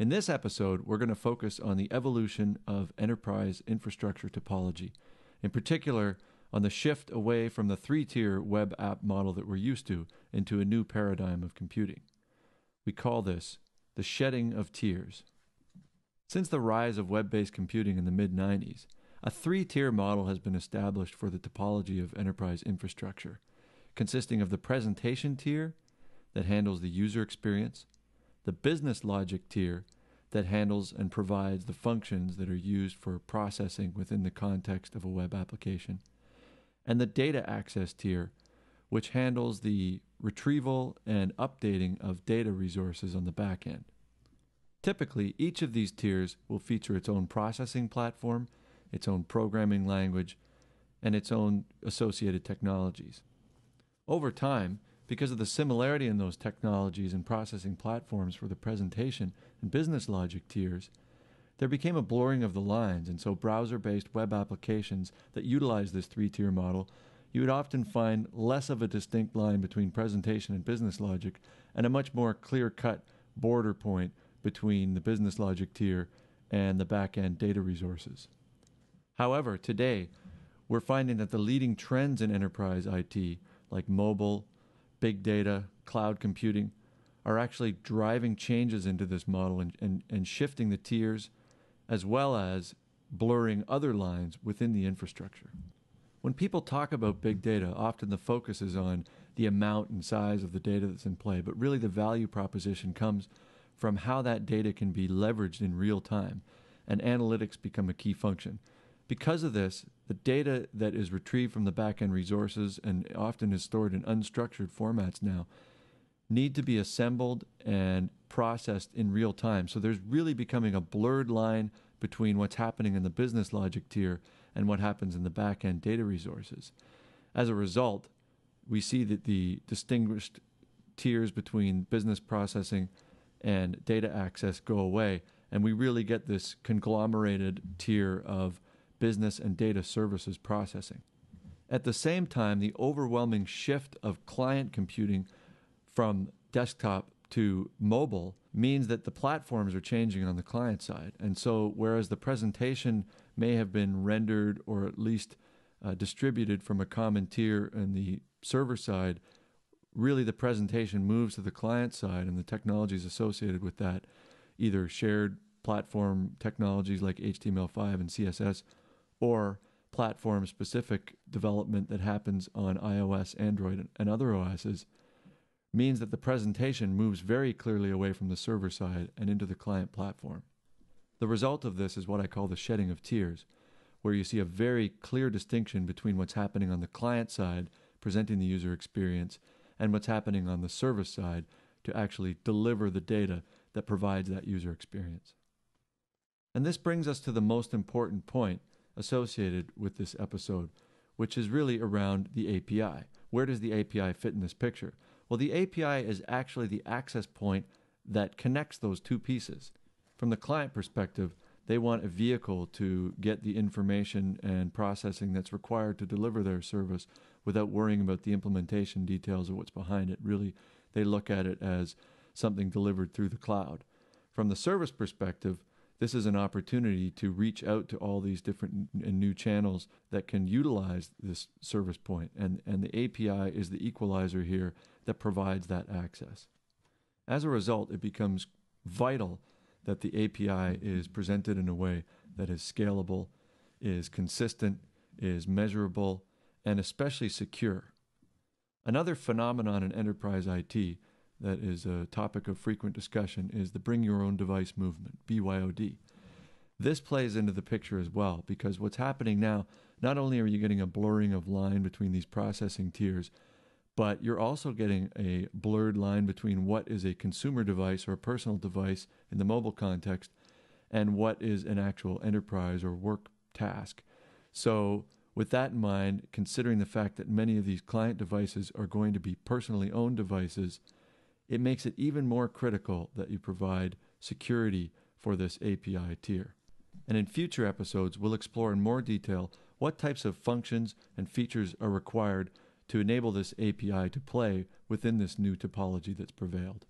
In this episode, we're going to focus on the evolution of enterprise infrastructure topology, in particular on the shift away from the three-tier web app model that we're used to into a new paradigm of computing. We call this the shedding of tiers. Since the rise of web-based computing in the mid-90s, a three-tier model has been established for the topology of enterprise infrastructure, consisting of the presentation tier that handles the user experience, the business logic tier that handles and provides the functions that are used for processing within the context of a web application, and the data access tier, which handles the retrieval and updating of data resources on the back end. Typically, each of these tiers will feature its own processing platform, its own programming language, and its own associated technologies. Over time, because of the similarity in those technologies and processing platforms for the presentation and business logic tiers, there became a blurring of the lines, and so browser-based web applications that utilize this three-tier model, you would often find less of a distinct line between presentation and business logic, and a much more clear-cut border point between the business logic tier and the back-end data resources. However, today, we're finding that the leading trends in enterprise IT, like mobile, big data, cloud computing, are actually driving changes into this model and shifting the tiers, as well as blurring other lines within the infrastructure. When people talk about big data, often the focus is on the amount and size of the data that's in play, but really the value proposition comes from how that data can be leveraged in real time, and analytics become a key function. Because of this, the data that is retrieved from the back-end resources and often is stored in unstructured formats now need to be assembled and processed in real time. So there's really becoming a blurred line between what's happening in the business logic tier and what happens in the back-end data resources. As a result, we see that the distinguished tiers between business processing and data access go away, and we really get this conglomerated tier of business and data services processing. At the same time, the overwhelming shift of client computing from desktop to mobile means that the platforms are changing on the client side. And so whereas the presentation may have been rendered or at least distributed from a common tier in the server side, really the presentation moves to the client side, and the technologies associated with that, either shared platform technologies like HTML5 and CSS, or platform-specific development that happens on iOS, Android, and other OSs, means that the presentation moves very clearly away from the server side and into the client platform. The result of this is what I call the shedding of tiers, where you see a very clear distinction between what's happening on the client side, presenting the user experience, and what's happening on the service side to actually deliver the data that provides that user experience. And this brings us to the most important point associated with this episode, which is really around the API. Where does the API fit in this picture? Well, the API is actually the access point that connects those two pieces. From the client perspective, they want a vehicle to get the information and processing that's required to deliver their service without worrying about the implementation details of what's behind it. Really, they look at it as something delivered through the cloud. From the service perspective, this is an opportunity to reach out to all these different and new channels that can utilize this service point. And the API is the equalizer here that provides that access. As a result, it becomes vital that the API is presented in a way that is scalable, is consistent, is measurable, and especially secure. Another phenomenon in enterprise IT that is a topic of frequent discussion is the bring your own device movement, BYOD. This plays into the picture as well, because what's happening now, not only are you getting a blurring of line between these processing tiers, but you're also getting a blurred line between what is a consumer device or a personal device in the mobile context and what is an actual enterprise or work task. So with that in mind, considering the fact that many of these client devices are going to be personally owned devices, it makes it even more critical that you provide security for this API tier. And in future episodes, we'll explore in more detail what types of functions and features are required to enable this API to play within this new topology that's prevailed.